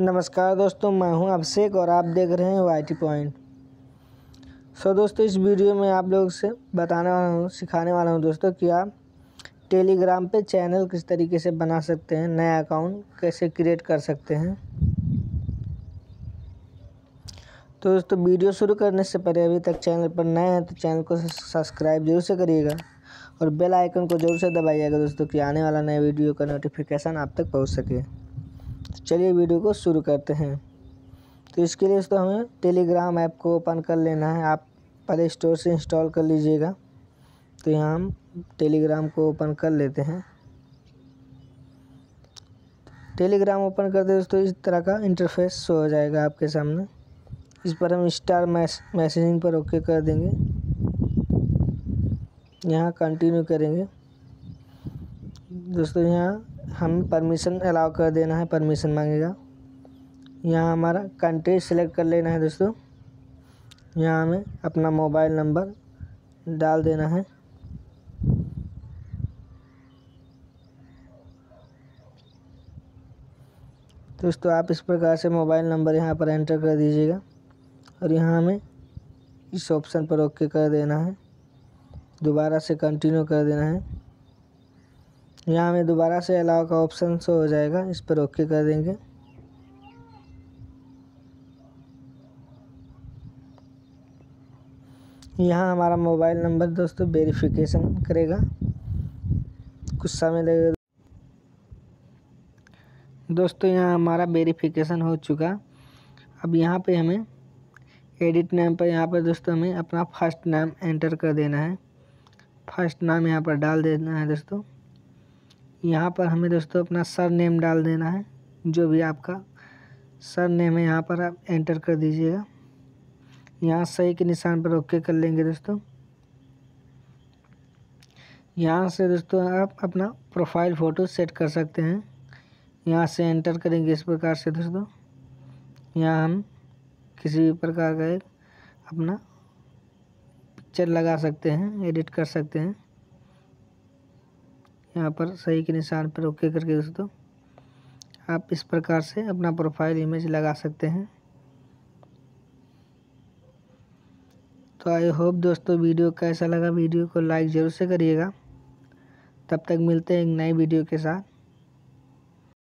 नमस्कार दोस्तों, मैं हूं अभिषेक और आप देख रहे हैं वाई टी पॉइंट। सो दोस्तों, इस वीडियो में आप लोगों से बताने वाला हूं, सिखाने वाला हूं दोस्तों कि आप टेलीग्राम पे चैनल किस तरीके से बना सकते हैं, नया अकाउंट कैसे क्रिएट कर सकते हैं। तो दोस्तों, वीडियो शुरू करने से पहले अभी तक चैनल पर नए हैं तो चैनल को सब्सक्राइब जरूर से करिएगा और बेल आइकन को ज़रूर से दबाइएगा दोस्तों कि आने वाला नया वीडियो का नोटिफिकेशन आप तक पहुँच सके। चलिए वीडियो को शुरू करते हैं। तो इसके लिए दोस्तों हमें टेलीग्राम ऐप को ओपन कर लेना है। आप प्ले स्टोर से इंस्टॉल कर लीजिएगा। तो यहाँ हम टेलीग्राम को ओपन कर लेते हैं। टेलीग्राम ओपन करते दोस्तों इस तरह का इंटरफेस शो हो जाएगा आपके सामने। इस पर हम स्टार मैसेजिंग पर ओके कर देंगे, यहाँ कंटिन्यू करेंगे दोस्तों। यहाँ हमें परमिशन अलाउ कर देना है, परमिशन मांगेगा। यहाँ हमारा कंट्री सेलेक्ट कर लेना है दोस्तों। यहाँ हमें अपना मोबाइल नंबर डाल देना है। दोस्तों आप इस प्रकार से मोबाइल नंबर यहाँ पर एंटर कर दीजिएगा और यहाँ हमें इस ऑप्शन पर ओके कर देना है। दोबारा से कंटिन्यू कर देना है। यहाँ हमें दोबारा से अलाउ का ऑप्शन शो हो जाएगा, इस पर ओके कर देंगे। यहाँ हमारा मोबाइल नंबर दोस्तों वेरिफिकेशन करेगा, कुछ समय लगेगा दोस्तों। यहाँ हमारा वेरिफिकेशन हो चुका। अब यहाँ पे हमें एडिट नेम पर यहाँ पर दोस्तों हमें अपना फर्स्ट नाम एंटर कर देना है। फर्स्ट नाम यहाँ पर डाल देना है दोस्तों। यहाँ पर हमें दोस्तों अपना सर नेम डाल देना है, जो भी आपका सर नेम है यहाँ पर आप एंटर कर दीजिएगा। यहाँ सही के निशान पर ओके कर लेंगे दोस्तों। यहाँ से दोस्तों आप अपना प्रोफाइल फ़ोटो सेट कर सकते हैं। यहाँ से एंटर करेंगे इस प्रकार से दोस्तों। यहाँ हम किसी भी प्रकार का एक अपना पिक्चर लगा सकते हैं, एडिट कर सकते हैं। यहाँ पर सही के निशान पर ओके करके दोस्तों आप इस प्रकार से अपना प्रोफाइल इमेज लगा सकते हैं। तो आई होप दोस्तों वीडियो कैसा लगा, वीडियो को लाइक ज़रूर से करिएगा। तब तक मिलते हैं एक नई वीडियो के साथ।